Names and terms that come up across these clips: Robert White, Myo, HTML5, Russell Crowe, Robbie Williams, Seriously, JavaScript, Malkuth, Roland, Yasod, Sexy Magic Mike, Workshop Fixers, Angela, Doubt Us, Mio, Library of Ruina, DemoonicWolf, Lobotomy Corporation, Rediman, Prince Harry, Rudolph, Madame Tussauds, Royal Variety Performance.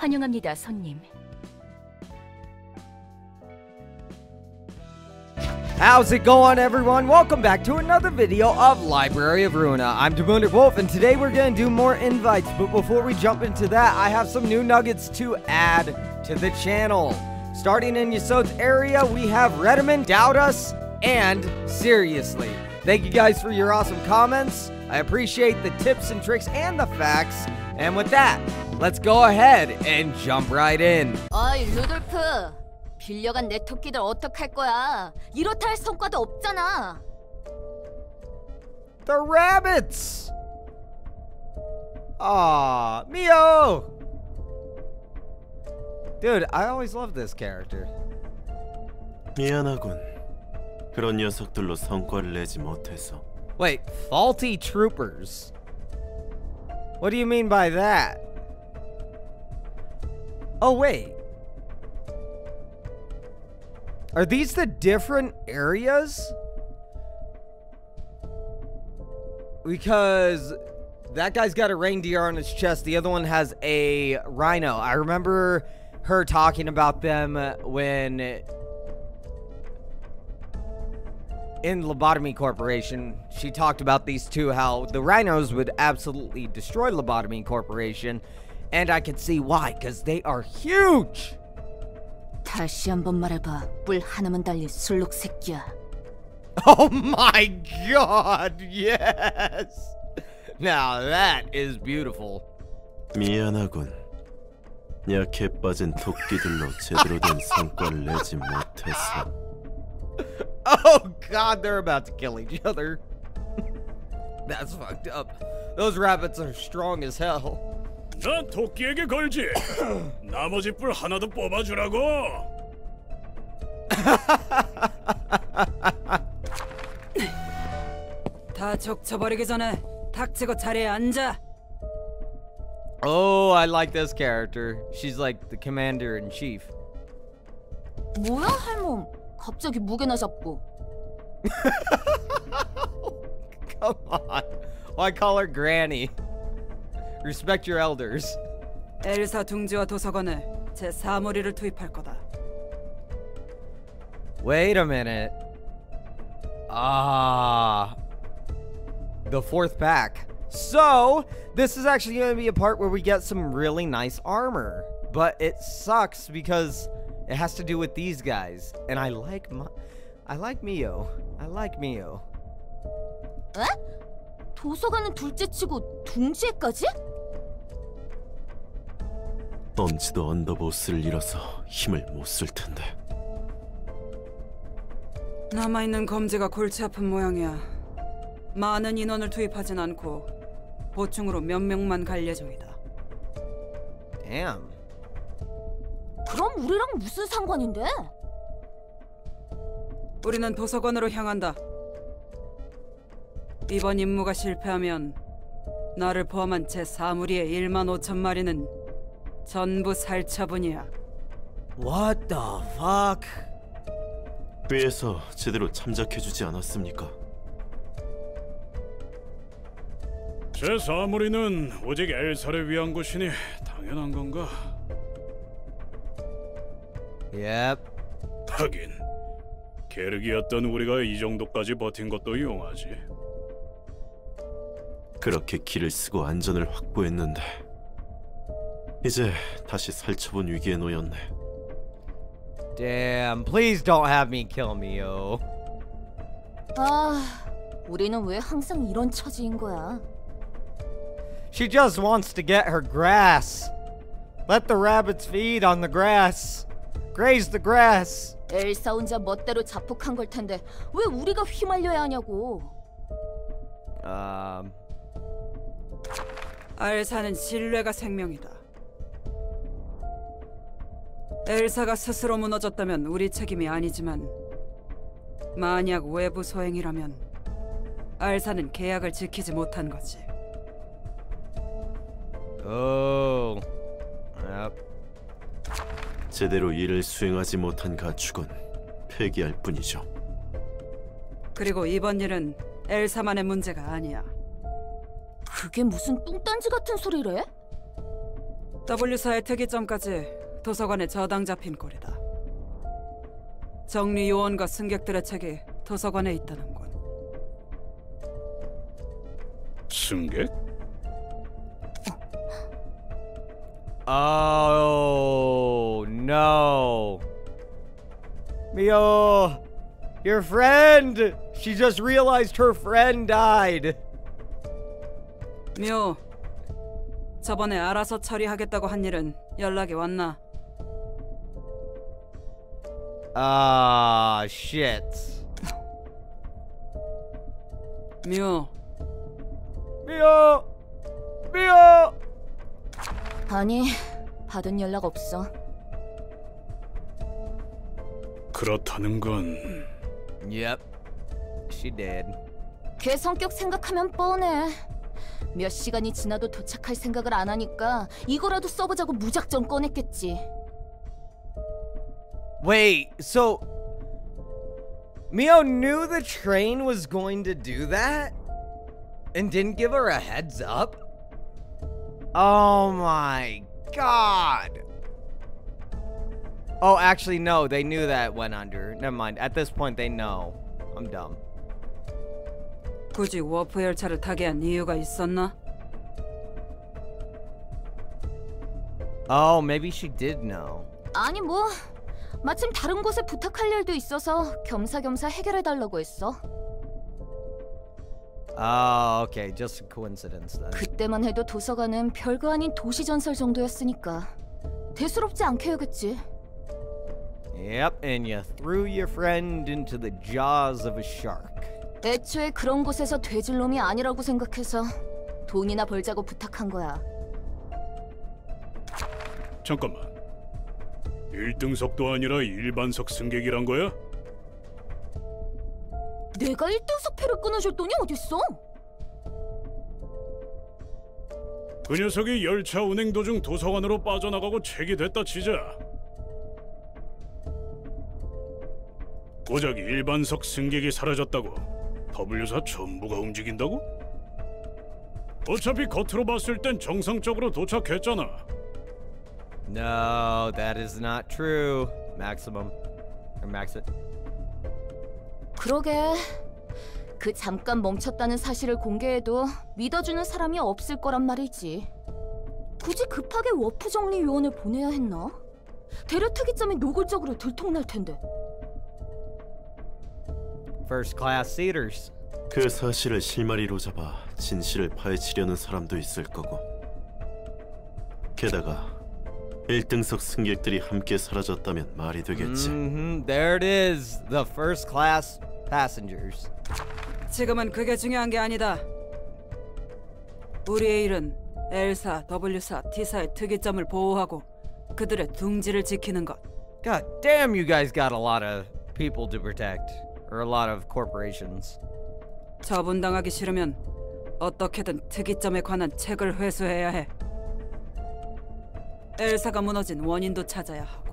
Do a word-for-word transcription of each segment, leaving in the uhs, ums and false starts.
환영합니다, 손님. How's it going, everyone? Welcome back to another video of Library of Ruina. I'm DemoonicWolf, and today we're gonna do more invites. But before we jump into that, I have some new nuggets to add to the channel. Starting in Yasod's area, we have Rediman, Doubt Us, and Seriously. Thank you guys for your awesome comments. I appreciate the tips and tricks and the facts. And with that, let's go ahead and jump right in. 어이, 루돌프. 빌려간 내 토끼들 어떡할 거야? 이렇다 할 성과도 없잖아. The rabbits. Ah, Mio. Dude, I always loved this character. 미안하군. 그런 녀석들로 성과를 내지 못해서. Wait, faulty troopers. What do you mean by that? Oh wait. Are these the different areas? Because that guy's got a reindeer on his chest. The other one has a rhino. I remember her talking about them when in Lobotomy Corporation. She talked about these two, how the rhinos would absolutely destroy Lobotomy Corporation. And I could see why, because they are huge. 다시 한번 말해봐. 뿔 하나만 달린 술록 새끼야. Oh my god, yes. Now that is beautiful. 미안하군. 약해 빠진 토끼들로 제대로 된 성과를 내지 못했어. Oh god, they're about to kill each other. That's fucked up. Those rabbits are strong as hell. 난 토끼에게 걸지. 나머지 뿔 하나도 뽑아주라고. 다 적쳐버리기 전에 닥치고 자리에 앉아. Oh, I like this character. She's like the commander in chief. 뭐야, 할멈? 갑자기 무게나 잡고. Come on. Why call her granny? Respect your elders. 엘사 둥지와 도서관에 제 사물이를 투입할 거다. Wait a minute. Ah, the fourth pack. So this is actually going to be a part where we get some really nice armor, but it sucks because it has to do with these guys, and I like my, I like Mio. I like Mio. 에? 도서관은 둘째치고 둥지에까지? 던지도 언더보스를 잃어서 힘을 못 쓸 텐데. 남아있는 검지가 골치 아픈 모양이야. 많은 인원을 투입하진 않고 보충으로 몇 명만 갈 예정이다. Damn. 그럼 우리랑 무슨 상관인데? 우리는 도서관으로 향한다. 이번 임무가 실패하면 나를 포함한 제 사무리의 일만 오천 마리는 전부 살처분이야. What the fuck? 뒤에서 제대로 참작해주지 않았습니까? 제 사무리는 오직 엘사를 위한 곳이니 당연한 건가? Yep. 하긴 게르기였던 우리가 이 정도까지 버틴 것도 용하지. 그렇게 길을 쓰고 안전을 확보했는데 이제 다시 살처분 위기에 놓였네. Damn, please don't have me kill me, yo. 아, 우리는 왜 항상 이런 처지인 거야? She just wants to get her grass. Let the rabbits feed on the grass. Graze the grass. 엘사 혼자 멋대로 자폭한 걸 텐데 왜 우리가 휘말려야 하냐고. Um. 엘사는 신뢰가 생명이다. 엘사가 스스로 무너졌다면 우리 책임이 아니지만 만약 외부 소행이라면 엘사는 계약을 지키지 못한 거지. 오. Yep. 제대로 일을 수행하지 못한 가축은 폐기할 뿐이죠. 그리고 이번 일은 엘사만의 문제가 아니야. 그게 무슨 뚱딴지 같은 소리래? W사의 특이점까지 도서관에 저당 잡힌 꼴이다. 정리 요원과 승객들의 책이 도서관에 있다는 건. 승객? Oh no. Mio, your friend! She just realized her friend died. Mio, 저번에 알아서 처리하겠다고 한 일은 연락이 왔나? Ah, shit. Mio. Mio. Mio. 아니, 받은 연락 없어. 그렇다는 건. Yep. She did. 걔 성격 생각하면 뻔해. 몇 시간이 지나도 도착할 생각을 안 하니까 이거라도 써보자고 무작정 꺼냈겠지. Wait, so Mio knew the train was going to do that and didn't give her a heads up? Oh my god. Oh, actually no, they knew that went under. Never mind. At this point they know. I'm dumb. 굳이 워프 열차를 타게 한 이유가 있었나? Oh, maybe she did know. 아니 뭐 마침 다른 곳에 부탁할 일도 있어서 겸사겸사 해결해 달라고 했어. Ah, okay, just a coincidence then. 그때만 해도 도서관은 별거 아닌 도시 전설 정도였으니까 대수롭지 않게 여겼지. Yep, and you threw your friend into the jaws of a shark. 애초에 그런 곳에서 돼질 놈이 아니라고 생각해서 돈이나 벌자고 부탁한 거야. 잠깐만. 일등석도 아니라 일반석 승객이란 거야? 내가 일등석 표를 끊어줄 돈이 어딨어? 그 녀석이 열차 운행 도중 도서관으로 빠져나가고 책이 됐다 치자. 고작 일반석 승객이 사라졌다고. 더블유사 전부가 움직인다고? 어차피 겉으로 봤을 땐 정상적으로 도착했잖아. No, that is not true. Maximum. Or max it. 그러게. 그 잠깐 멈췄다는 사실을 공개해도 믿어주는 사람이 없을 거란 말이지. 굳이 급하게 워프 정리 요원을 보내야 했나? 대려 특이점이 노골적으로 들통날 텐데. First class seaters. 그 사실을 실마리로 잡아 진실을 파헤치려는 사람도 있을 거고. 게다가 일등석 승객들이 함께 사라졌다면 말이 되겠지. Mm-hmm. There it is. The first class passengers. 지금은 그게 중요한 게 아니다. 우리의 일은 L사, W사, T사의 특이점을 보호하고 그들의 둥지를 지키는 것. God damn, you guys got a lot of people to protect. Or a lot of corporations. 처분당하기 싫으면 어떻게든 특이점에 관한 책을 회수해야 해. 엘사가 무너진 원인도 찾아야 하고.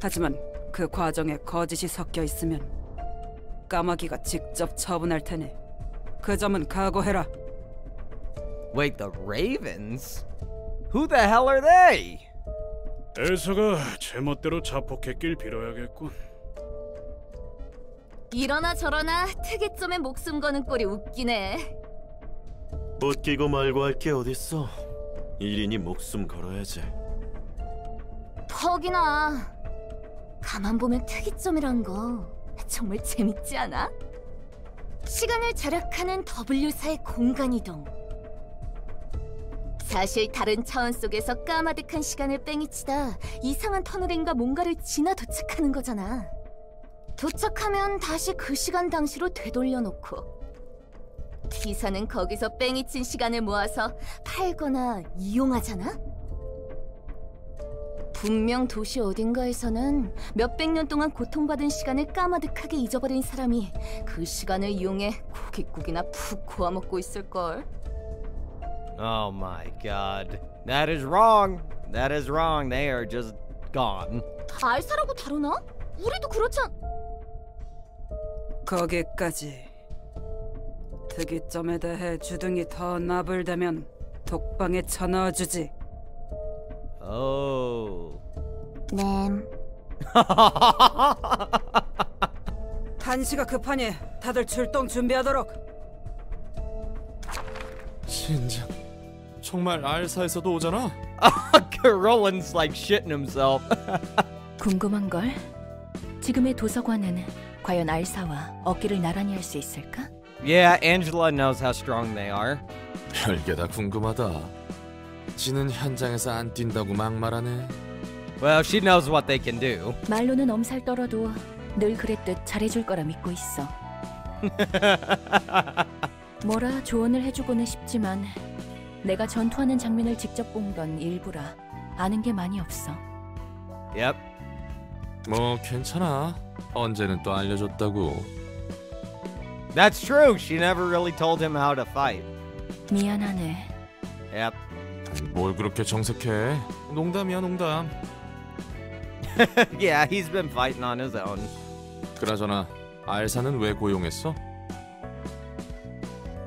하지만 그 과정에 거짓이 섞여 있으면 까마귀가 직접 처분할 테니 그 점은 각오해라. Wait, the Ravens? Who the hell are they? 엘사가 제멋대로 자폭했길 빌어야겠군. 이러나 저러나 특이점에 목숨 거는 꼴이 웃기네. 웃기고 말고 할 게 어딨어. 일인이 목숨 걸어야지. 퍽이나. 가만 보면 특이점이란 거 정말 재밌지 않아? 시간을 절약하는 W사의 공간이동. 사실 다른 차원 속에서 까마득한 시간을 뺑이치다 이상한 터널인가 뭔가를 지나 도착하는 거잖아. 도착하면 다시 그 시간 당시로 되돌려놓고 T사는 거기서 뺑이친 시간을 모아서 팔거나 이용하잖아? 분명 도시 어딘가에서는 몇백 년 동안 고통받은 시간을 까마득하게 잊어버린 사람이 그 시간을 이용해 고깃국이나 푹 고아먹고 있을걸. Oh my god. That is wrong. That is wrong. They are just gone. 알사라고 다루나? 우리도 그렇잖아. 거기까지. 특이점에 대해 주둥이 더 나불대면 독방에 쳐넣어 주지. 오. 냄. 단시가 급하니 다들 출동 준비하도록. 진짜 정말 알사에서도 오잖아. Roland's like shitting himself. 궁금한 걸. 지금의 도서관은 과연 알사와 어깨를 나란히 할 수 있을까? Yeah, Angela knows how strong they are. 별게 다 궁금하다. 지는 현장에서 안 뛴다고 막말하네. Well, she knows what they can do. 말로는 엄살 떨어도 늘 그랬듯 잘해줄 거라 믿고 있어. 뭐라 조언을 해주고는 싶지만 내가 전투하는 장면을 직접 본 건 일부라 아는 게 많이 없어. Yep. 뭐 괜찮아. 언제는 또 알려줬다고. That's true. She never really told him how to fight. 미안하네. Yep. 뭘 그렇게 정색해? 농담이야 농담. Yeah, he's been fighting on his own. 그나저나 알사는 왜 고용했어?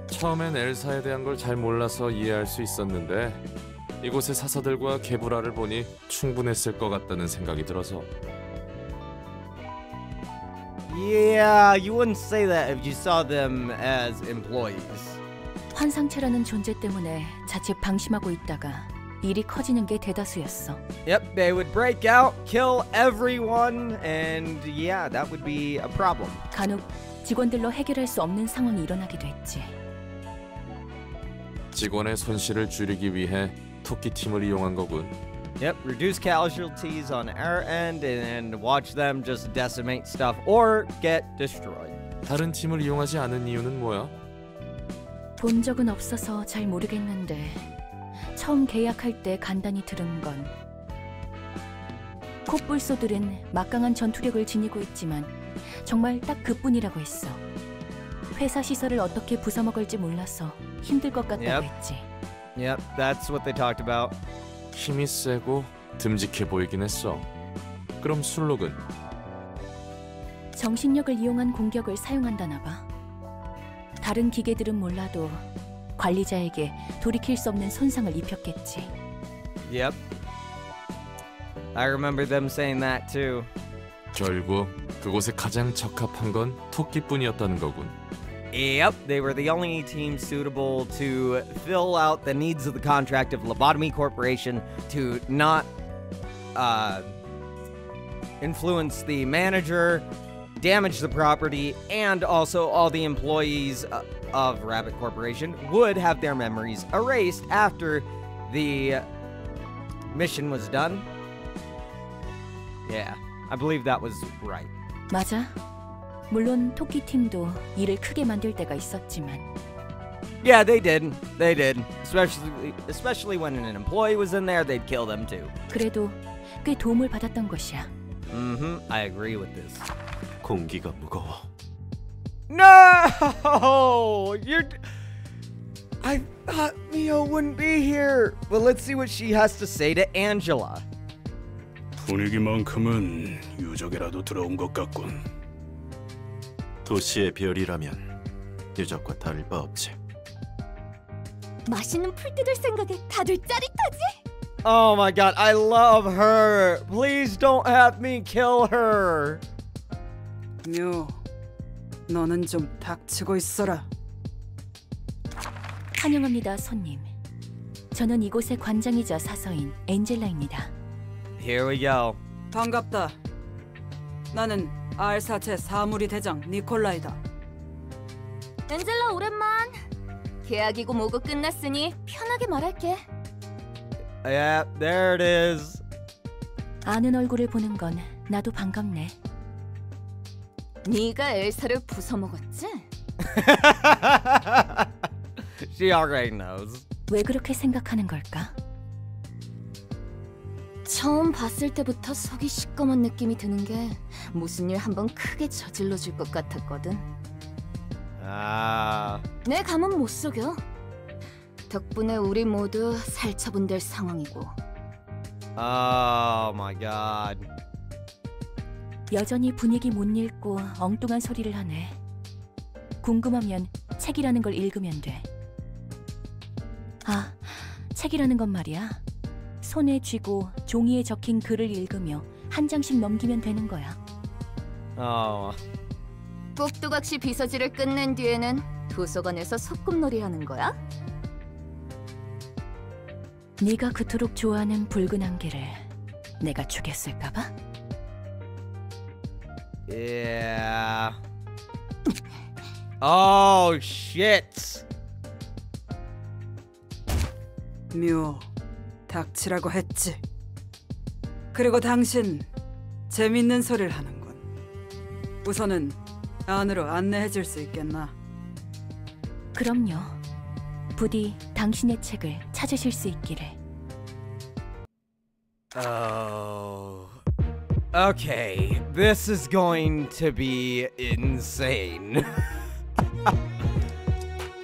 처음엔 엘사에 대한 걸 잘 몰라서 이해할 수 있었는데 이곳의 사사들과 개불화를 보니 충분했을 것 같다는 생각이 들어서. Yeah, you wouldn't say that if you saw them as employees. 환상체라는 존재 때문에 자칫 방심하고 있다가 일이 커지는 게 대다수였어. Yep, they would break out, kill everyone, and yeah, that would be a problem. 간혹 직원들로 해결할 수 없는 상황이 일어나기도 했지. 직원의 손실을 줄이기 위해 토끼 팀을 이용한 거군. Yep, reduce casualties on our end and watch them just decimate stuff or get destroyed. 다른 팀을 이용하지 않은 이유는 뭐야? 본 적은 없어서 잘 모르겠는데 처음 계약할 때 간단히 들은 건 콧불소들은 막강한 전투력을 지니고 있지만 정말 딱 그뿐이라고 했어. 회사 시설을 어떻게 부숴먹을지 몰라서 힘들 것 같다고 했지. Yep, that's what they talked about. 힘이 세고 듬직해 보이긴 했어. 그럼 술록은? 정신력을 이용한 공격을 사용한다나 봐. 다른 기계들은 몰라도 관리자에게 돌이킬 수 없는 손상을 입혔겠지. Yep. I remember them saying that too. 결국 그곳에 가장 적합한 건 토끼뿐이었다는 거군. Yep, they were the only team suitable to fill out the needs of the contract of Lobotomy Corporation to not uh, influence the manager, damage the property, and also all the employees of Rabbit Corporation would have their memories erased after the mission was done. Yeah, I believe that was right. 맞아. 물론 토끼팀도 일을 크게 만들 때가 있었지만. Yeah, they did. They did. Especially especially when an employee was in there, they'd kill them too. 그래도 꽤 도움을 받았던 것이야. Mhm. I agree with this. 공기가 무거워. No! You're I thought Mio wouldn't be here. Well, let's see what she has to say to Angela. 분위기만큼은 유적이라도 들어온 것 같군. 도시의 별이라면 유적과 다를 바 없지. 맛있는 풀 뜯을 생각에 다들 짜릿하지? Oh my god, I love her. Please don't have me kill her. 뮤, 너는 좀 닥치고 있어라. 환영합니다, 손님. 저는 이곳의 관장이자 사서인 엔젤라입니다. Here we go. 반갑다. 나는 알사체 사무리 대장 니콜라이다. 엔젤라 오랜만. 계약이고 뭐고 끝났으니 편하게 말할게. Yeah, there it is. 아는 얼굴을 보는 건 나도 반갑네. 네가 엘사를 부숴먹었지? She already knows. 왜 그렇게 생각하는 걸까? 처음 봤을 때부터 속이 시꺼먼 느낌이 드는 게 무슨 일 한번 크게 저질러 줄 것 같았거든. 아... 내 감은 못 속여. 덕분에 우리 모두 살처분될 상황이고. Oh my god. 여전히 분위기 못 읽고 엉뚱한 소리를 하네. 궁금하면 책이라는 걸 읽으면 돼. 아, 책이라는 건 말이야. 손에 쥐고 종이에 적힌 글을 읽으며 한 장씩 넘기면 되는 거야. 아. 꼭두각시 비서지를 끝낸 뒤에는 도서관에서 소꿉놀이 하는 거야? 네가 그토록 좋아하는 붉은 안개를 내가 주겠을까 봐? Yeah. Oh shit. 묘, 닥치라고 했지. 그리고 당신 재밌는 소리를 하는군. 우선은 안으로 안내해 줄 수 있겠나? 그럼요. 부디 당신의 책을 찾으실 수 있기를. Oh. Okay. This is going to be insane.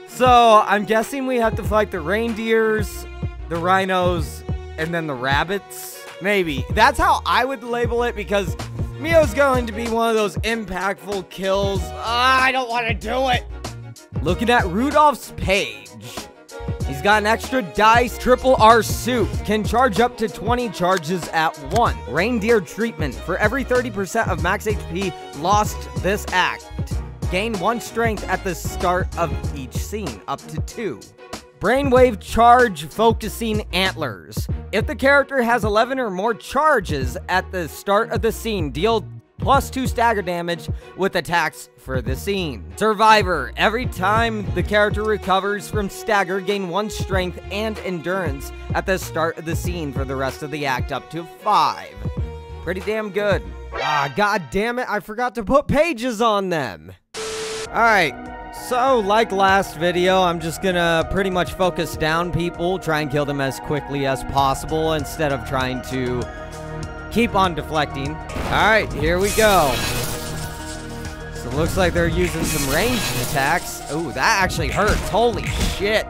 So, I'm guessing we have to fight the reindeers, the rhinos, and then the rabbits? Maybe. That's how I would label it, because Mio's going to be one of those impactful kills. Uh, I don't want to do it! Looking at Rudolph's page. He's got an extra dice, triple R suit, can charge up to twenty charges at one. Reindeer treatment. For every thirty percent of max H P lost this act, gain one strength at the start of each scene, up to two. Brainwave charge focusing antlers. If the character has eleven or more charges at the start of the scene, deal plus two stagger damage with attacks for the scene. Survivor. Every time the character recovers from stagger, gain one strength and endurance at the start of the scene for the rest of the act, up to five. Pretty damn good. Ah, god damn it, I forgot to put pages on them. Alright, so like last video, I'm just gonna pretty much focus down people, try and kill them as quickly as possible instead of trying to keep on deflecting. Alright, here we go. So it looks like they're using some ranged attacks. Ooh, that actually hurts. Holy shit.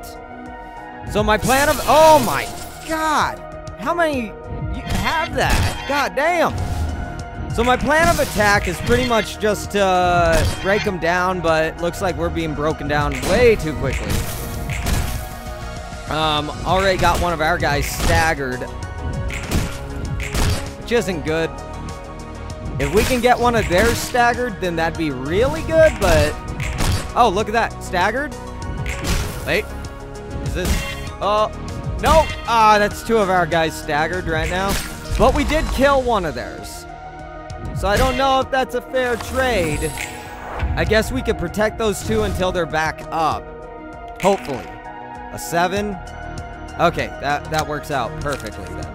So my plan of... Oh my god. How many you have that? God damn. So my plan of attack is pretty much just to uh, break them down, but it looks like we're being broken down way too quickly. Um, already got one of our guys staggered, which isn't good. If we can get one of theirs staggered, then that'd be really good, but... Oh, look at that. Staggered? Wait. Is this... Oh, no. Ah, that's two of our guys staggered right now. But we did kill one of theirs. So I don't know if that's a fair trade. I guess we could protect those two until they're back up. Hopefully. A seven. Okay, that, that works out perfectly then.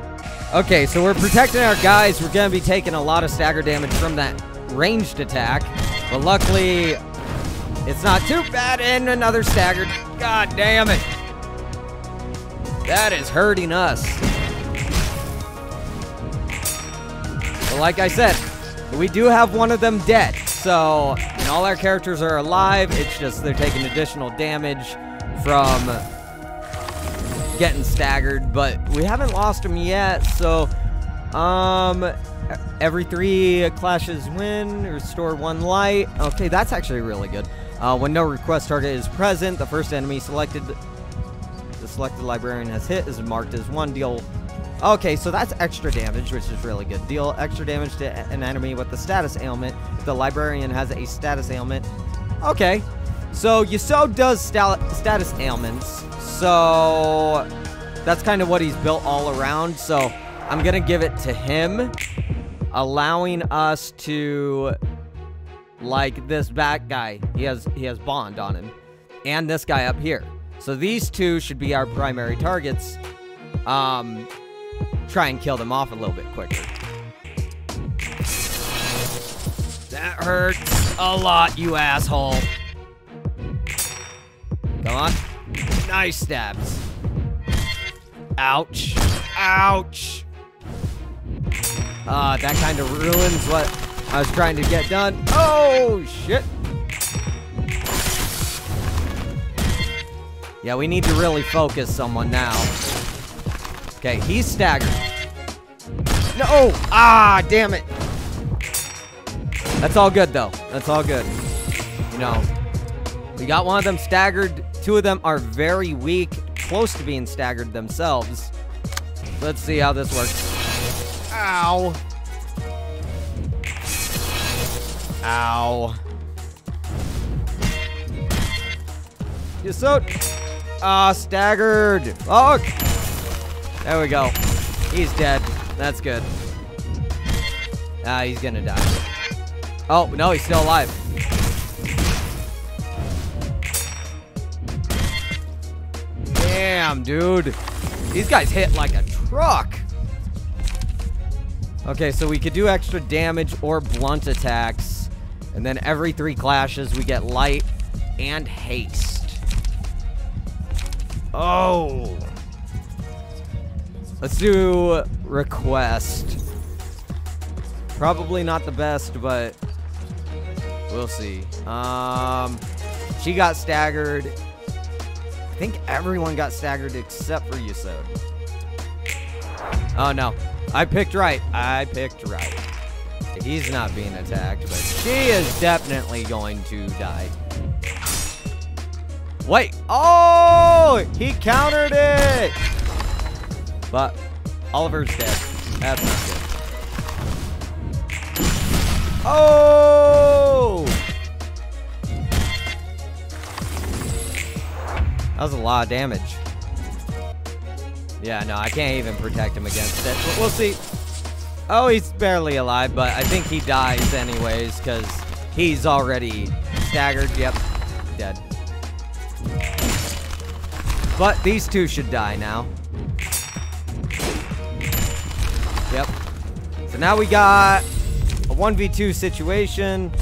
Okay, so we're protecting our guys. We're going to be taking a lot of stagger damage from that ranged attack. But luckily, it's not too bad. And another staggered. God damn it. That is hurting us. But like I said, we do have one of them dead, so, and all our characters are alive, it's just they're taking additional damage from getting staggered, but we haven't lost them yet, so, um, every three clashes win, restore one light, okay, that's actually really good. Uh, when no request target is present, the first enemy selected, the selected librarian has hit is marked as one deal. Okay, so that's extra damage, which is really good. Deal extra damage to an enemy with a status ailment. If the librarian has a status ailment. Okay, so Yusou does status ailments, so that's kind of what he's built all around. So I'm gonna give it to him, allowing us to, like this back guy. He has he has bond on him, and this guy up here. So these two should be our primary targets. Um. Try and kill them off a little bit quicker. That hurts a lot, you asshole. Come on. Nice stabs. Ouch. Ouch. Uh, that kind of ruins what I was trying to get done. Oh, shit. Yeah, we need to really focus someone now. Okay, he's staggered. No! Ah, damn it. That's all good, though. That's all good. You know, we got one of them staggered. Two of them are very weak. close to being staggered themselves. Let's see how this works. Ow. Ow. You're so... Ah, uh, staggered. Oh! There we go. He's dead. That's good. Ah, he's gonna die. Oh, no, he's still alive. Damn, dude. These guys hit like a truck. Okay, so we could do extra damage or blunt attacks. And then every three clashes, we get light and haste. Oh. Let's do request. Probably not the best, but we'll see. Um, she got staggered. I think everyone got staggered except for Yuso. Oh, no. I picked right. I picked right. He's not being attacked, but she is definitely going to die. Wait. Oh, he countered it. But Oliver's dead. That's not good. Oh! That was a lot of damage. Yeah, no, I can't even protect him against it. We'll see. Oh, he's barely alive, but I think he dies anyways, because he's already staggered. Yep, dead. But these two should die now. Yep. So now we got... a one v two situation.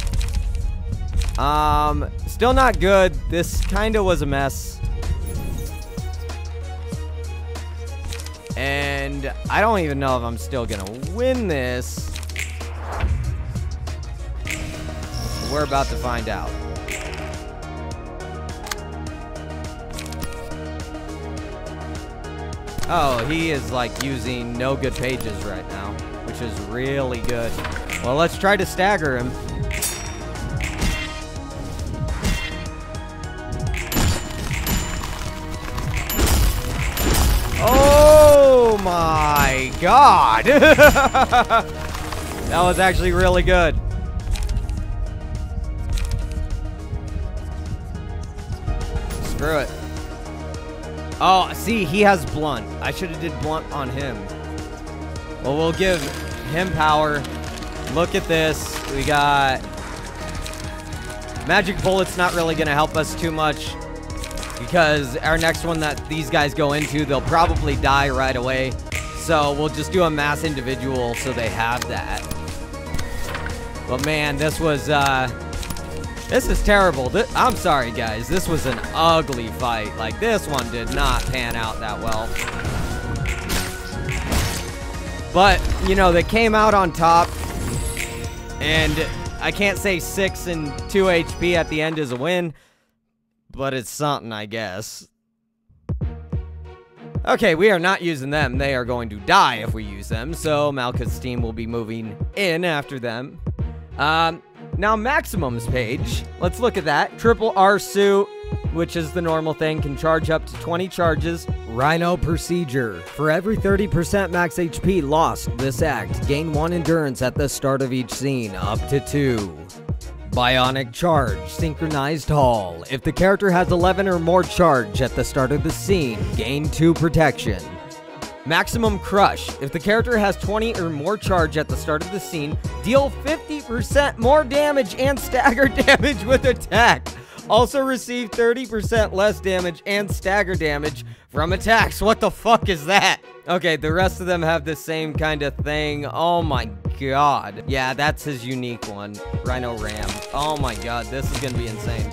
Um, still not good. This kind of was a mess. And I don't even know if I'm still going to win this. We're about to find out. Oh, he is like using no good pages right now, which is really good. Well, let's try to stagger him. Oh my god! That was actually really good. Screw it. Oh, see, he has blunt. I should have did blunt on him. Well, we'll give him power. Look at this. We got... magic bullets not really going to help us too much, because our next one that these guys go into, they'll probably die right away. So we'll just do a mass individual so they have that. But man, this was... Uh, this is terrible. Th- I'm sorry, guys. This was an ugly fight. Like, this one did not pan out that well. But, you know, they came out on top. And I can't say six and two H P at the end is a win, but it's something, I guess. Okay, we are not using them. They are going to die if we use them, so Malka's team will be moving in after them. Um, now, Maximum's page. Let's look at that. Triple R suit, which is the normal thing, can charge up to twenty charges. Rhino procedure. For every thirty percent max H P lost this act, gain one endurance at the start of each scene, up to two. Bionic charge, synchronized haul. If the character has eleven or more charge at the start of the scene, gain two protection. Maximum crush. If the character has twenty or more charge at the start of the scene, deal fifty percent more damage and stagger damage with attack. Also receive thirty percent less damage and stagger damage from attacks. What the fuck is that? Okay, the rest of them have the same kind of thing. Oh my god. Yeah, that's his unique one. Rhino Ram. Oh my god, this is gonna be insane.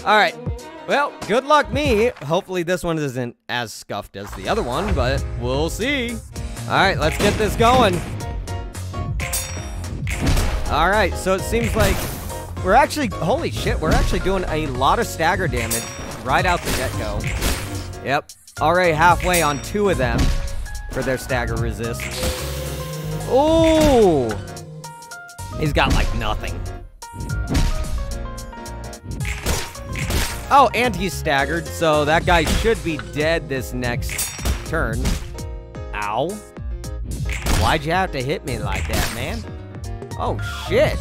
Alright. Well, good luck me. Hopefully this one isn't as scuffed as the other one, but we'll see. Alright, let's get this going. Alright, so it seems like... we're actually, holy shit, we're actually doing a lot of stagger damage right out the get-go. Yep, already halfway on two of them for their stagger resist. Ooh! He's got like nothing. Oh, and he's staggered, so that guy should be dead this next turn. Ow. Why'd you have to hit me like that, man? Oh, shit.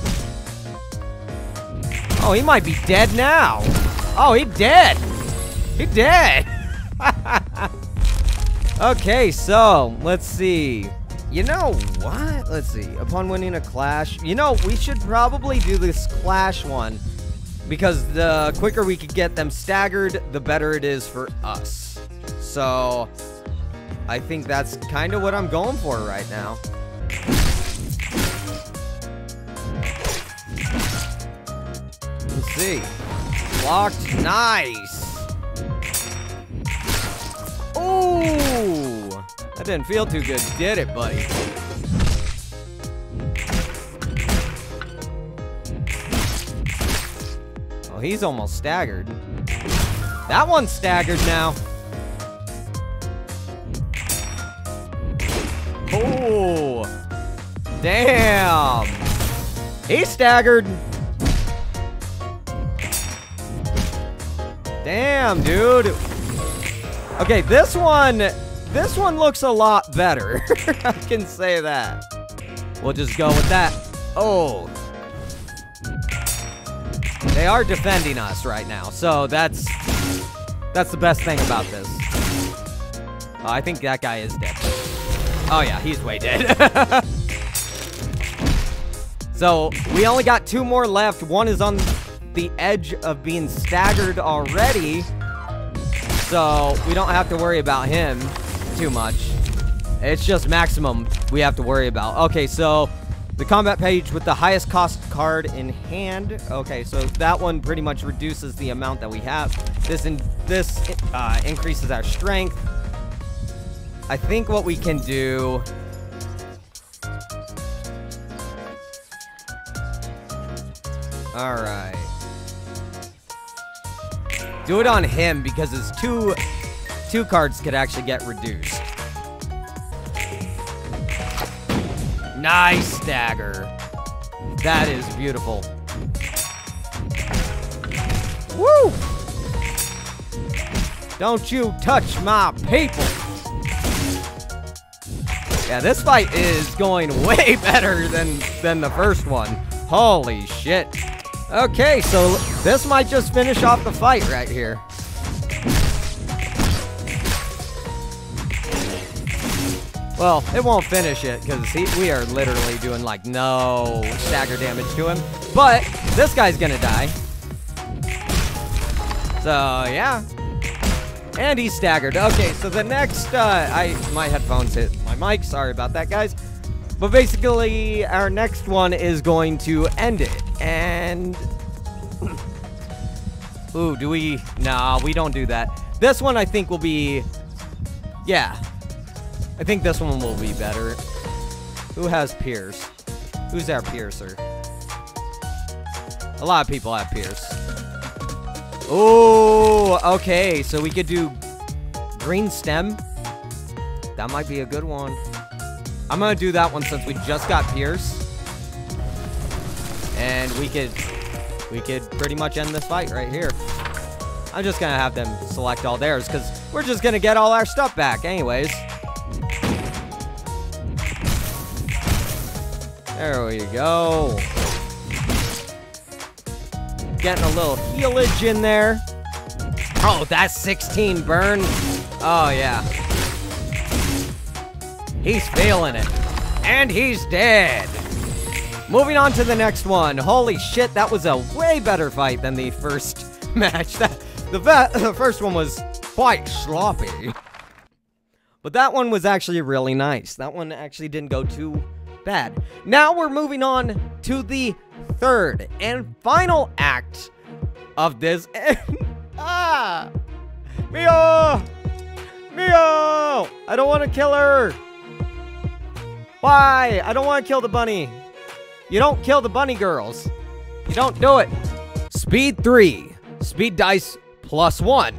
Oh, he might be dead now. Oh, he's dead. He's dead. Okay, so, let's see. You know what? Let's see. Upon winning a clash... You know, we should probably do this clash one. Because the quicker we could get them staggered, the better it is for us. So, I think that's kind of what I'm going for right now. Let's see. Blocked. Nice. Ooh. That didn't feel too good, did it, buddy? Oh, he's almost staggered. That one's staggered now. Oh, damn. He's staggered. Damn, dude. Okay, this one, this one looks a lot better. I can say that. We'll just go with that. Oh. They are defending us right now, so that's that's the best thing about this. Oh, I think that guy is dead. Oh yeah, he's way dead. So we only got two more left. One is on the edge of being staggered already, so we don't have to worry about him too much. It's just maximum we have to worry about. Okay, so the combat page with the highest cost card in hand. Okay, so that one pretty much reduces the amount that we have. This in, this uh, increases our strength. I think what we can do... All right. Do it on him because his two, two cards could actually get reduced. Nice stagger. That is beautiful. Woo! Don't you touch my people. Yeah, this fight is going way better than, than the first one. Holy shit. Okay, so this might just finish off the fight right here. Well, it won't finish it because we are literally doing like no stagger damage to him. But this guy's gonna die. So yeah, and he's staggered. Okay, so the next, uh, I my headphones hit my mic. Sorry about that, guys. But basically, our next one is going to end it. And ooh, do we? Nah, we don't do that. This one I think will be, yeah. I think this one will be better. Who has Pierce? Who's our piercer? A lot of people have Pierce. Oh, okay. So we could do green stem. That might be a good one. I'm going to do that one since we just got Pierce. And we could we could pretty much end this fight right here. I'm just going to have them select all theirs because we're just going to get all our stuff back anyways. There we go. Getting a little healage in there. Oh, that's sixteen burn. Oh, yeah. He's feeling it. And he's dead. Moving on to the next one. Holy shit, that was a way better fight than the first match. That, the, the first one was quite sloppy. But that one was actually really nice. That one actually didn't go too bad. Now we're moving on to the third and final act of this. Ah! Mio! Mio! I don't want to kill her! Why? I don't want to kill the bunny. You don't kill the bunny girls. You don't do it. Speed three. Speed dice plus one.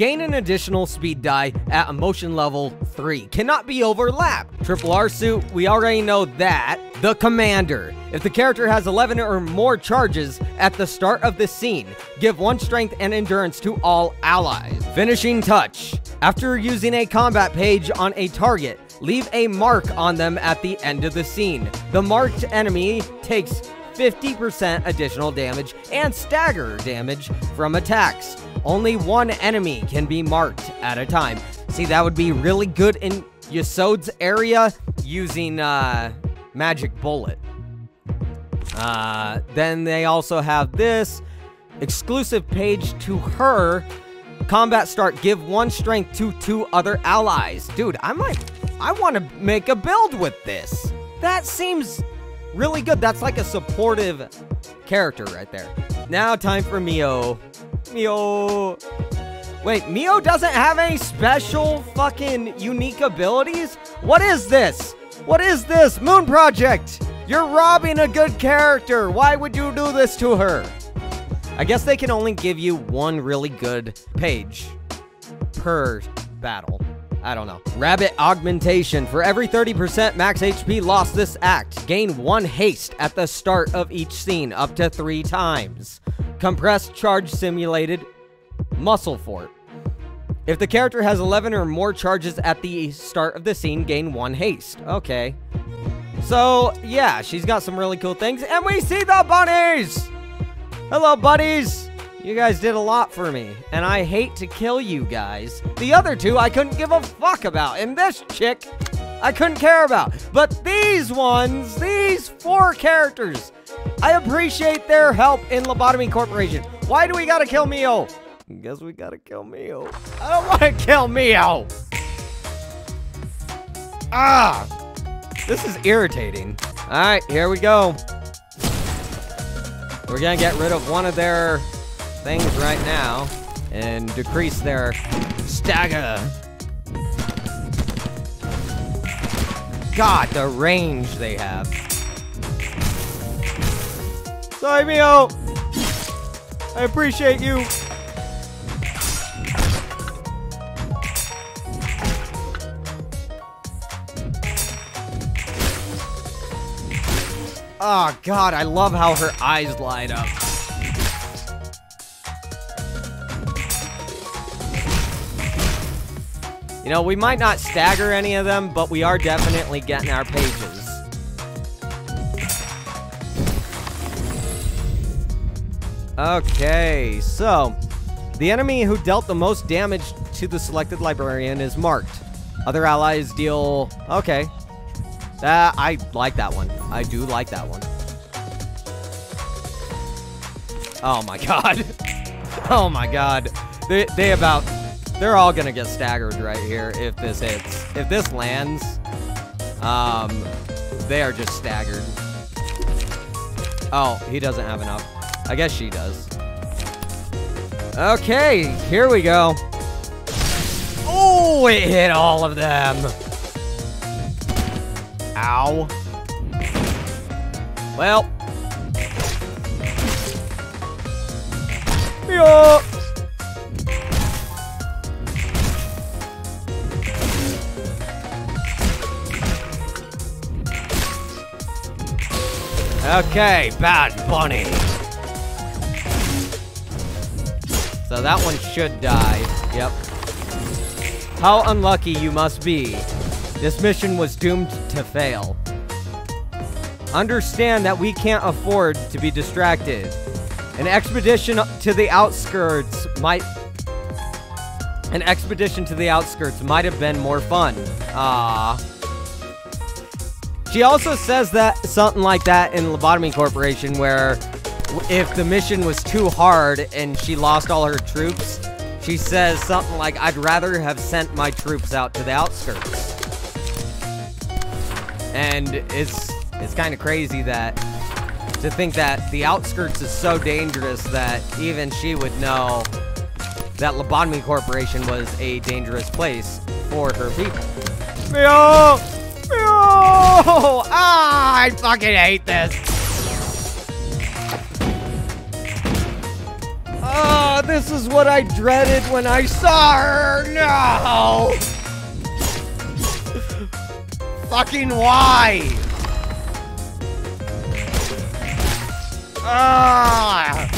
Gain an additional speed die at emotion level three. Cannot be overlapped. Triple R suit, we already know that. The commander. If the character has eleven or more charges at the start of the scene, give one strength and endurance to all allies. Finishing touch. After using a combat page on a target, leave a mark on them at the end of the scene. The marked enemy takes fifty percent additional damage and stagger damage from attacks. Only one enemy can be marked at a time. See, that would be really good in Yasod's area using uh, Magic Bullet. Uh, then they also have this exclusive page to her. Combat start, give one strength to two other allies. Dude, I might, I want to make a build with this. That seems really good. That's like a supportive character right there. Now time for Mio. Mio. Wait, Mio doesn't have any special fucking unique abilities? What is this? What is this? Moon Project! You're robbing a good character. Why would you do this to her? I guess they can only give you one really good page per battle. I don't know. Rabbit Augmentation. For every thirty percent max H P lost this act, gain one haste at the start of each scene up to three times. Compressed Charge Simulated Muscle Fort. If the character has eleven or more charges at the start of the scene, gain one haste. Okay. So, yeah, she's got some really cool things. And we see the bunnies! Hello, buddies! You guys did a lot for me, and I hate to kill you guys. The other two I couldn't give a fuck about, and this chick I couldn't care about. But these ones, these four characters, I appreciate their help in Lobotomy Corporation. Why do we gotta kill Mio? I guess we gotta kill Mio. I don't wanna kill Mio! Ah! This is irritating. Alright, here we go. We're gonna get rid of one of their things right now and decrease their stagger. God, the range they have. Sorry, Mio. I appreciate you. Oh, God, I love how her eyes light up. You know, we might not stagger any of them, but we are definitely getting our pages. Okay, so the enemy who dealt the most damage to the selected librarian is marked. Other allies deal... Okay. Uh, I like that one. I do like that one. Oh, my God. Oh, my God. They, they about... They're all gonna get staggered right here if this hits. If this lands, um, they are just staggered. Oh, he doesn't have enough. I guess she does. Okay, here we go. Oh, it hit all of them. Ow. Well. Yeah. Okay, Bad Bunny. So that one should die. Yep. How unlucky you must be. This mission was doomed to fail. Understand that we can't afford to be distracted. An expedition to the outskirts might... An expedition to the outskirts might have been more fun. Ah. She also says that something like that in Lobotomy Corporation, where if the mission was too hard and she lost all her troops, she says something like, I'd rather have sent my troops out to the outskirts. And it's it's kind of crazy that to think that the outskirts is so dangerous that even she would know that Lobotomy Corporation was a dangerous place for her people. Mio! Oh, ah, I fucking hate this. Oh, Oh, this is what I dreaded when I saw her. No. Fucking why? Ah.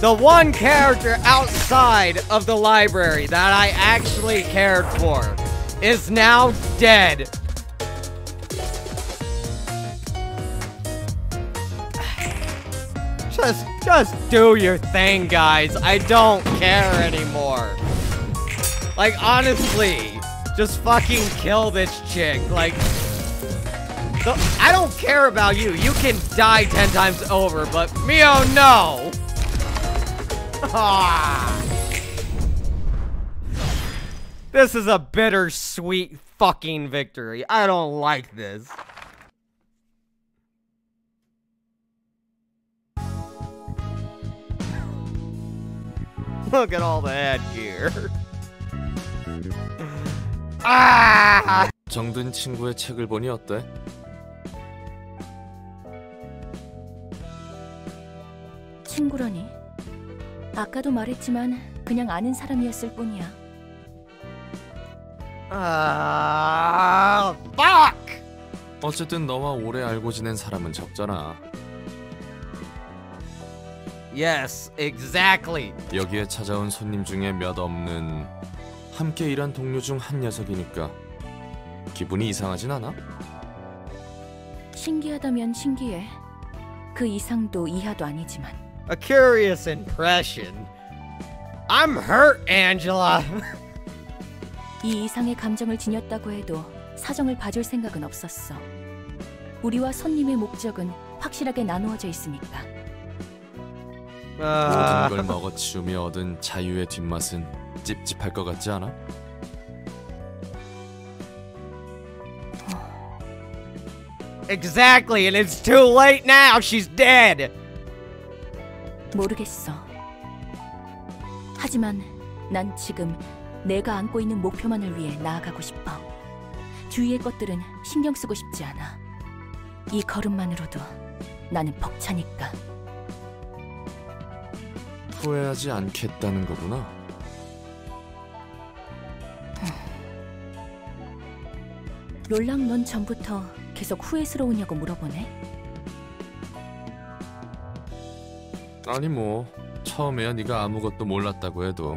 The one character outside of the library that I actually cared for is now dead. Just, just do your thing, guys. I don't care anymore. Like, honestly, just fucking kill this chick. Like, the, I don't care about you. You can die ten times over, but Mio, no. Ah. This is a bittersweet fucking victory. I don't like this. Look at all the headgear. Ah! 정든 친구의 책을 보니 어때? 친구라니? 아까도 말했지만 그냥 아는 사람이었을 뿐이야. 아, fuck! 어쨌든 너와 오래 알고 지낸 사람은 적잖아. Yes, exactly. 여기에 찾아온 손님 중에 몇 없는 함께 일한 동료 중 한 녀석이니까 기분이 이상하진 않아? 신기하다면 신기해. 그 이상도 이하도 아니지만. A curious impression. I'm hurt, Angela. 이 이상의 감정을 지녔다고 해도 사정을 봐줄 생각은 없었어. 우리와 손님의 목적은 확실하게 나누어져 있으니까. 모든 걸 먹어치우며 얻은 자유의 뒷맛은 찝찝할 것 같지 않아? Exactly, and it's too late now. She's dead. 모르겠어. 하지만 난 지금 내가 안고 있는 목표만을 위해 나아가고 싶어. 주위의 것들은 신경 쓰고 싶지 않아. 이 걸음만으로도 나는 벅차니까. 후회하지 않겠다는 거구나. 롤랑, 넌 전부터 계속 후회스러우냐고 물어보네. 아니 뭐 처음에야 네가 아무것도 몰랐다고 해도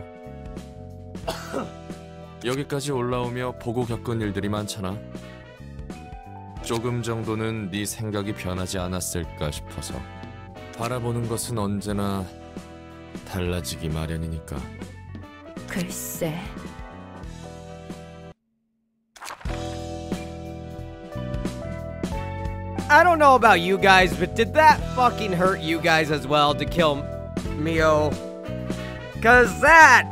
여기까지 올라오며 보고 겪은 일들이 많잖아. 조금 정도는 네 생각이 변하지 않았을까 싶어서. 바라보는 것은 언제나 달라지기 마련이니까. 글쎄. I don't know about you guys, but did that fucking hurt you guys as well to kill Mio? Cause that...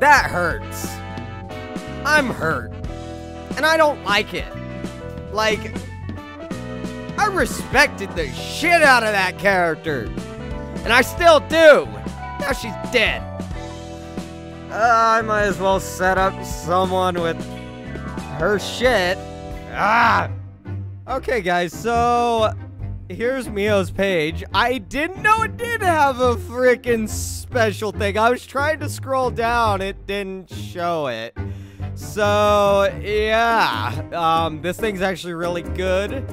that hurts. I'm hurt. And I don't like it. Like... I respected the shit out of that character. And I still do. Now she's dead. Uh, I might as well set up someone with her shit. Ah! Okay, guys, so here's Mio's page. I didn't know it did have a freaking special thing. I was trying to scroll down, it didn't show it. So, yeah, um, this thing's actually really good.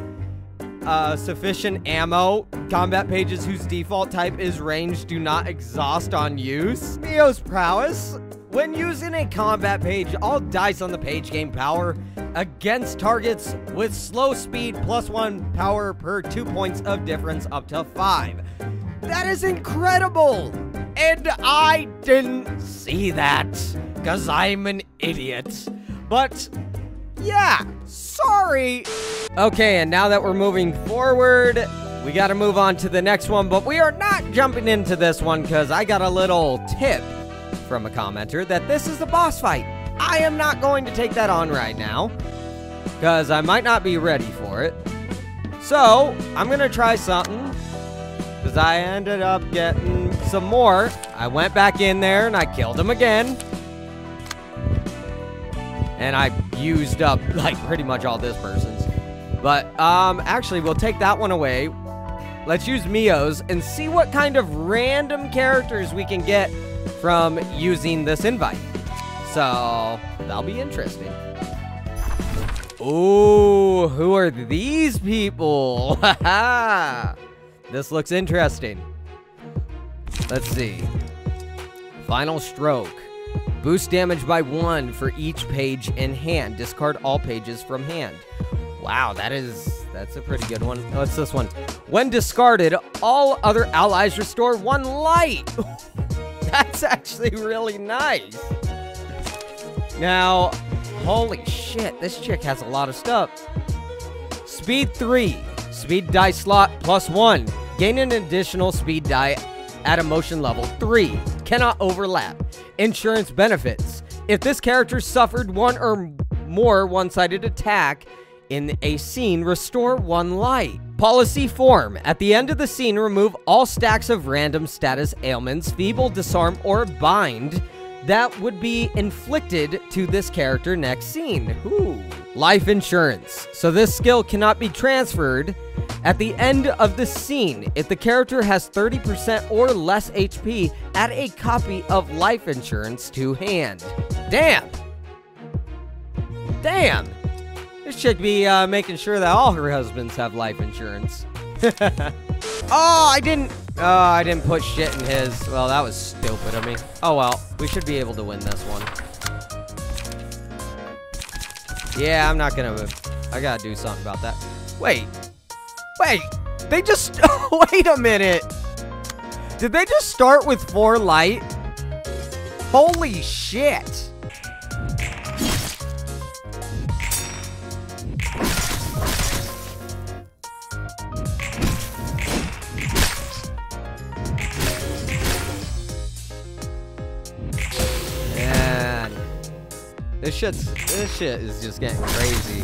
Uh, sufficient ammo. Combat pages whose default type is range do not exhaust on use. Mio's prowess. When using a combat page, all dice on the page gain power against targets with slow speed plus one power per two points of difference up to five. That is incredible! And I didn't see that, because I'm an idiot. But, yeah, sorry. Okay, and now that we're moving forward, we gotta move on to the next one, but we are not jumping into this one because I got a little tip from a commenter that this is the boss fight. I am not going to take that on right now because I might not be ready for it. So I'm gonna try something because I ended up getting some more. I went back in there and I killed him again. And I used up like pretty much all this person's. But um, actually we'll take that one away. Let's use Mio's and see what kind of random characters we can get from using this invite. So, that'll be interesting. Ooh, who are these people? Haha. This looks interesting. Let's see. Final stroke. Boost damage by one for each page in hand. Discard all pages from hand. Wow, that is, that's a pretty good one. What's this one? When discarded, all other allies restore one light. That's actually really nice. Now, holy shit, this chick has a lot of stuff. Speed three, speed die slot plus one. Gain an additional speed die at emotion level three. Cannot overlap. Insurance benefits. If this character suffered one or more one-sided attack in a scene, restore one light. Policy form. At the end of the scene, remove all stacks of random status ailments, feeble, disarm, or bind that would be inflicted to this character next scene. Ooh. Life insurance. So this skill cannot be transferred at the end of the scene if the character has thirty percent or less H P. Add a copy of life insurance to hand. Damn. Damn. This chick be uh, making sure that all her husbands have life insurance. Oh, I didn't. Oh, I didn't put shit in his. Well, that was stupid of me. Oh well, we should be able to win this one. Yeah, I'm not gonna. I gotta do something about that. Wait, wait. They just. Wait a minute. Did they just start with four light? Holy shit. This shit's, this shit is just getting crazy.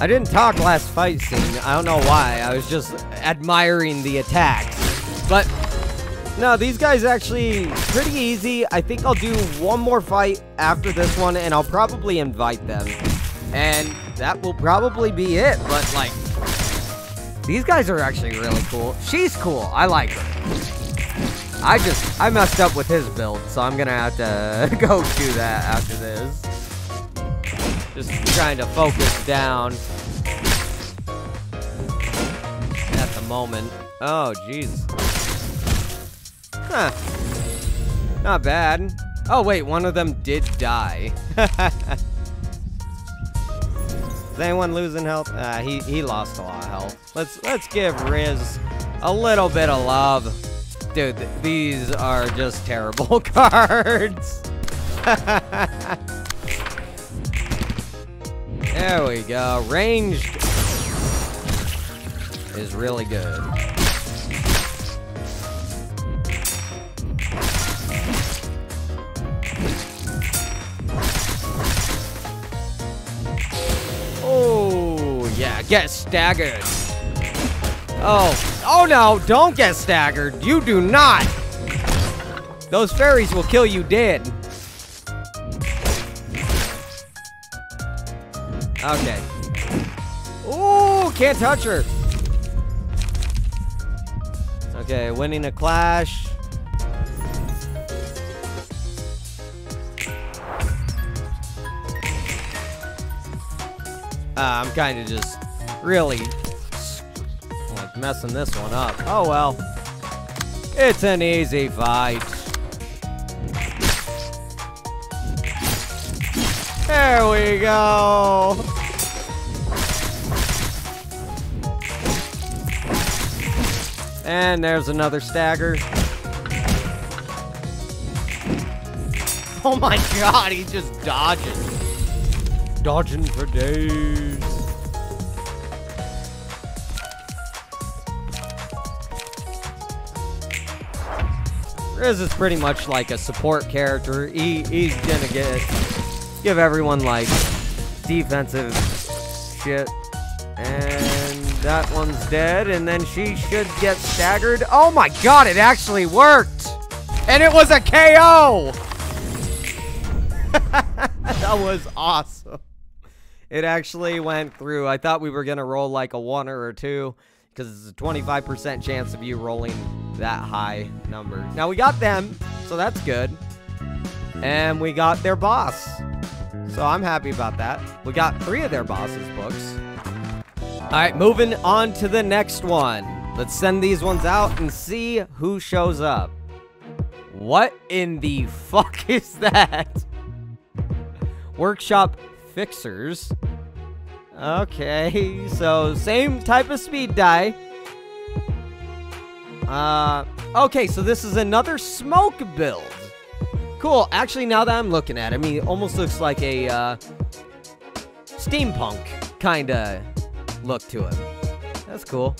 I didn't talk last fight scene. I don't know why. I was just admiring the attacks. But no, these guys actually pretty easy. I think I'll do one more fight after this one, and I'll probably invite them. And that will probably be it. But like, these guys are actually really cool. She's cool. I like her. I just, I messed up with his build, so I'm gonna have to go do that after this. Just trying to focus down at the moment. Oh, jeez. Huh. Not bad. Oh, wait. One of them did die. Is anyone losing health? Uh, he, he lost a lot of health. Let's, let's give Riz a little bit of love. Dude, th these are just terrible cards. There we go. Ranged is really good. Oh, yeah. Get staggered. Oh. Oh, no. Don't get staggered. You do not. Those fairies will kill you dead. Okay. Ooh, can't touch her. Okay, winning a clash. Uh, I'm kind of just really like messing this one up. Oh, well. It's an easy fight. There we go. And there's another stagger. Oh my god, he just dodges. Dodging for days. Riz is pretty much like a support character. He, he's gonna get give everyone like defensive shit. And that one's dead. And then she should get staggered. Oh my god, it actually worked! And it was a K O! That was awesome. It actually went through. I thought we were gonna roll like a one or a two, because it's a twenty-five percent chance of you rolling that high number. Now we got them, so that's good. And we got their boss, so I'm happy about that. We got three of their bosses' books. All right, moving on to the next one. Let's send these ones out and see who shows up. What in the fuck is that? Workshop Fixers. Okay, so same type of speed die. Uh, okay, so this is another smoke build. Cool. Actually, now that I'm looking at him, he almost looks like a uh, steampunk kind of look to him. That's cool.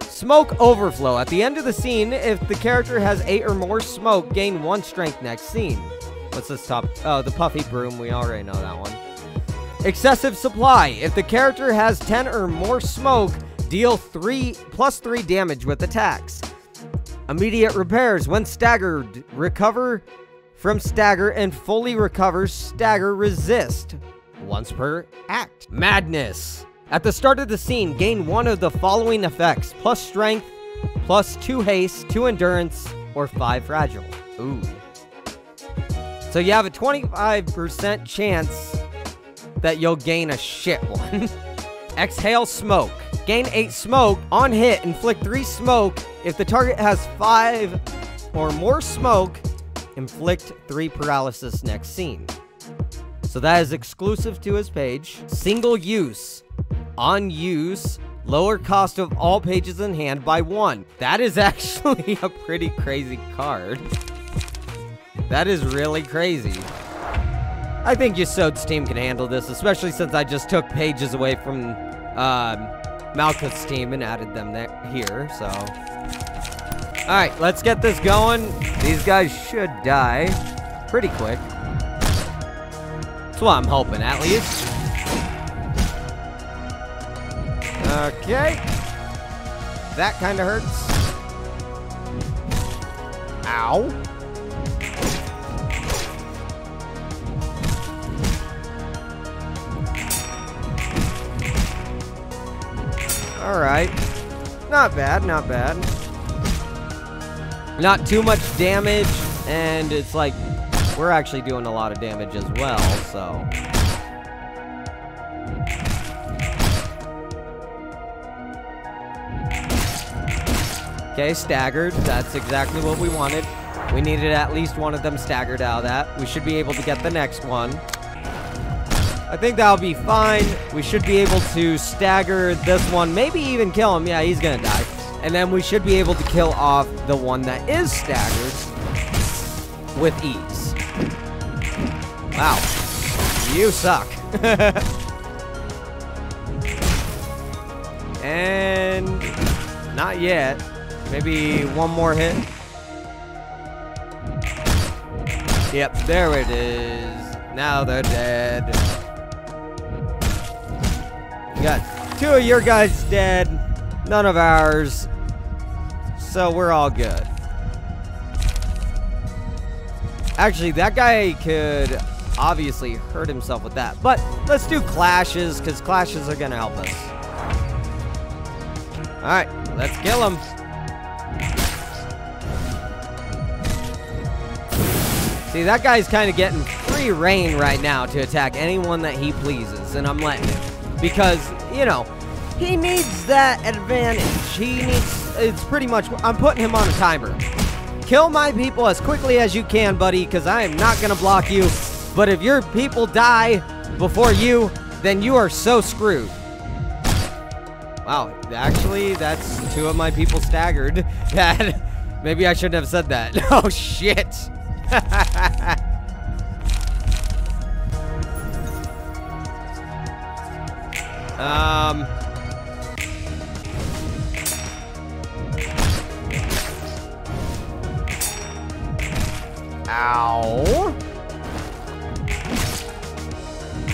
Smoke overflow. At the end of the scene, if the character has eight or more smoke, gain one strength next scene. What's this top? Oh, the puffy broom. We already know that one. Excessive supply. If the character has ten or more smoke, deal three plus three damage with attacks. Immediate repairs. When staggered, recover from stagger and fully recover stagger resist once per act. Madness. At the start of the scene, gain one of the following effects: plus strength, plus two haste, two endurance, or five fragile. Ooh. So you have a twenty-five percent chance that you'll gain a shit one. Exhale smoke. Gain eight smoke on hit. Inflict three smoke. If the target has five or more smoke, inflict three paralysis next scene. So that is exclusive to his page. Single use. On use. Lower cost of all pages in hand by one. That is actually a pretty crazy card. That is really crazy. I think your Sod's team can handle this, especially since I just took pages away from uh, Malkuth's team and added them there, here, so. All right, let's get this going. These guys should die pretty quick. That's what I'm hoping, at least. Okay. That kind of hurts. Ow. Alright. Not bad, not bad. Not too much damage, and it's like, we're actually doing a lot of damage as well, so. Okay, staggered. That's exactly what we wanted. We needed at least one of them staggered out of that. We should be able to get the next one. I think that'll be fine. We should be able to stagger this one, maybe even kill him. Yeah, he's gonna die. And then we should be able to kill off the one that is staggered with ease. Wow, you suck. And not yet. Maybe one more hit. Yep, there it is. Now they're dead. We got two of your guys dead, none of ours, so we're all good. Actually, that guy could obviously hurt himself with that, but let's do clashes, because clashes are going to help us. All right, let's kill him. See, that guy's kind of getting free reign right now to attack anyone that he pleases, and I'm letting him. Because, you know, he needs that advantage. He needs, it's pretty much, I'm putting him on a timer. Kill my people as quickly as you can, buddy, because I am not going to block you. But if your people die before you, then you are so screwed. Wow, actually, that's two of my people staggered. That, maybe I shouldn't have said that. Oh, shit. Um... Ow!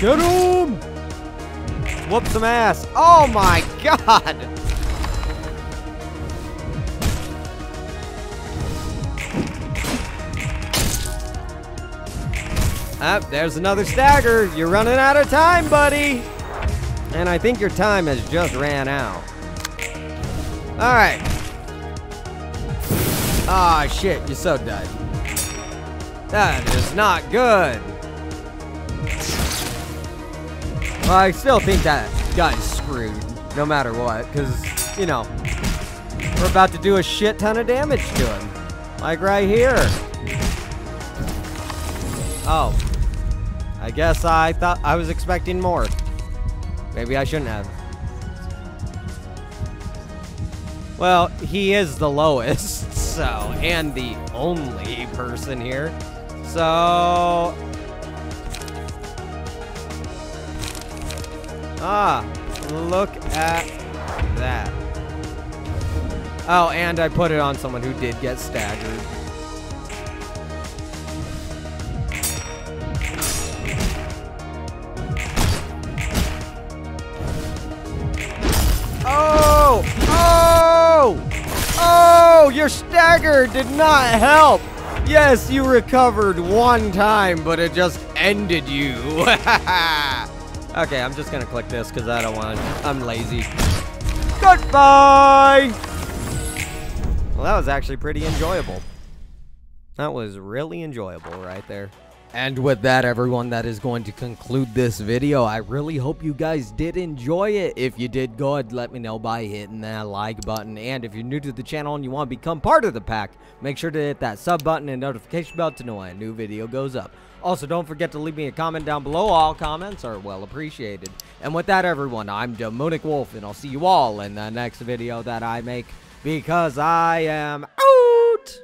Get him! Whoop some ass! Oh my god! Up, oh, there's another stagger. You're running out of time, buddy. And I think your time has just ran out. All right. Ah, oh, shit! You're so dead. That is not good. Well, I still think that guy's screwed, no matter what, because, you know, we're about to do a shit ton of damage to him. Like right here. Oh. I guess I thought I was expecting more. Maybe I shouldn't have. Well, he is the lowest, so, and the only person here. So, ah, look at that. Oh, and I put it on someone who did get staggered. Oh, oh, oh, your stagger did not help. Yes, you recovered one time, but it just ended you. Okay, I'm just gonna click this because I don't want to. I'm lazy. Goodbye! Well, that was actually pretty enjoyable. That was really enjoyable right there. And with that, everyone, that is going to conclude this video. I really hope you guys did enjoy it. If you did, go ahead and let me know by hitting that like button. And if you're new to the channel and you want to become part of the pack, make sure to hit that sub button and notification bell to know when a new video goes up. Also, don't forget to leave me a comment down below. All comments are well appreciated. And with that, everyone, I'm DemoonicWolf, and I'll see you all in the next video that I make, because I am out!